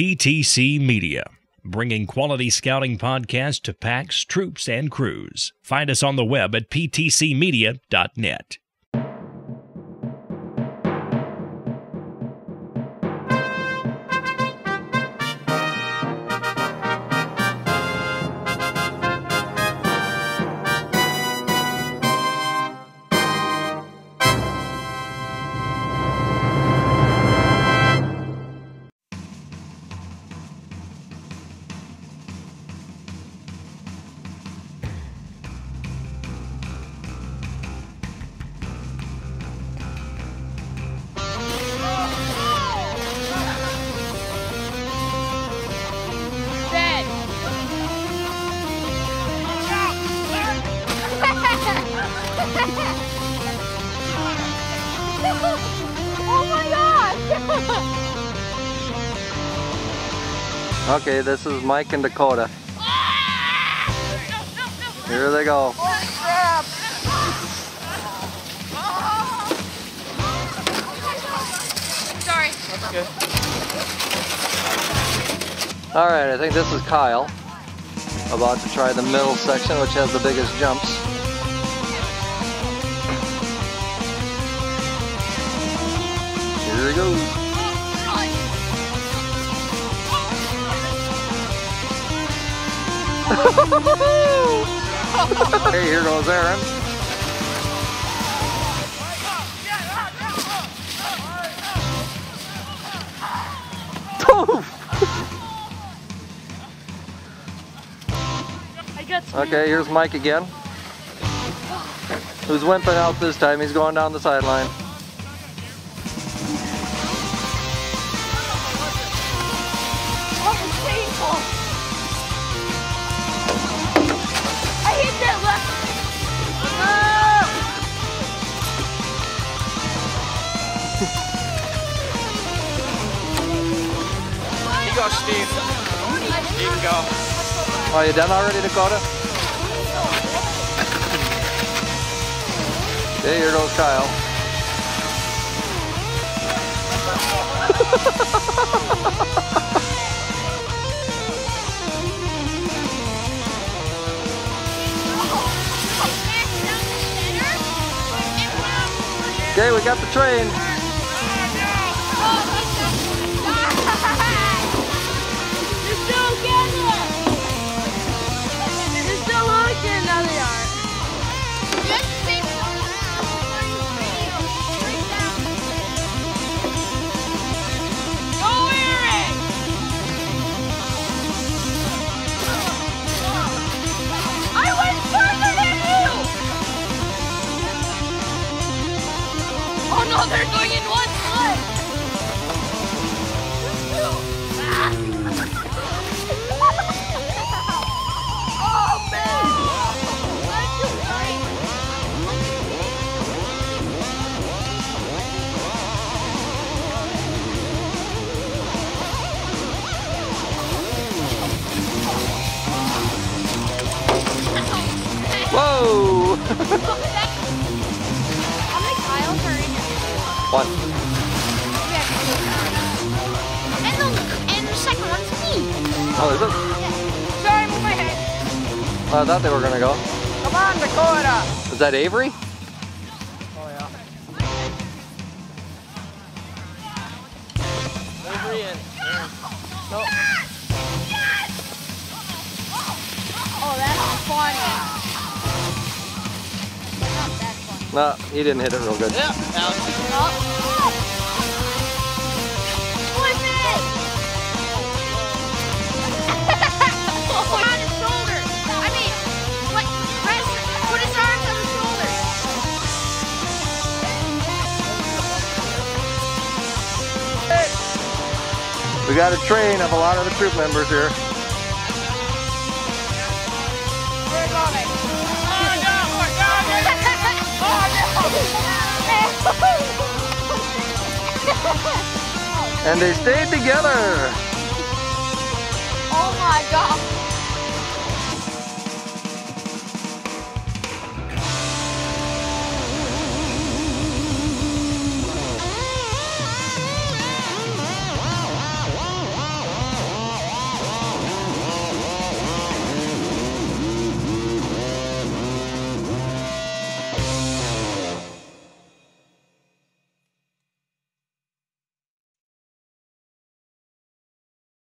PTC Media, bringing quality scouting podcasts to packs, troops, and crews. Find us on the web at ptcmedia.net. Okay, this is Mike and Dakota. Here they go. Sorry. That's good. Alright, I think this is Kyle. About to try the middle section, which has the biggest jumps. Here he goes. Hey, here goes Aaron. Okay, here's Mike again. Who's wimping out this time? He's going down the sideline. Go, Steve. You can go. Are you done already, Dakota? Okay, here goes Kyle. Okay, we got the train. Oh, they're going in one foot! Oh, man! Whoa! I'm like Kyle hurting. One. And the second one's me. Oh, is it? Yeah. Sorry, I moved my head. I thought they were gonna go. Come on, Dakota! Is that Avery? Oh, yeah. Avery and... No. Oh, that's funny. No, he didn't hit it real good. Yeah, Alex. What's it? On his shoulder. I mean, like, put his arms on his shoulder. Hey. We got a train of a lot of the troop members here. And they stayed together. Oh my God.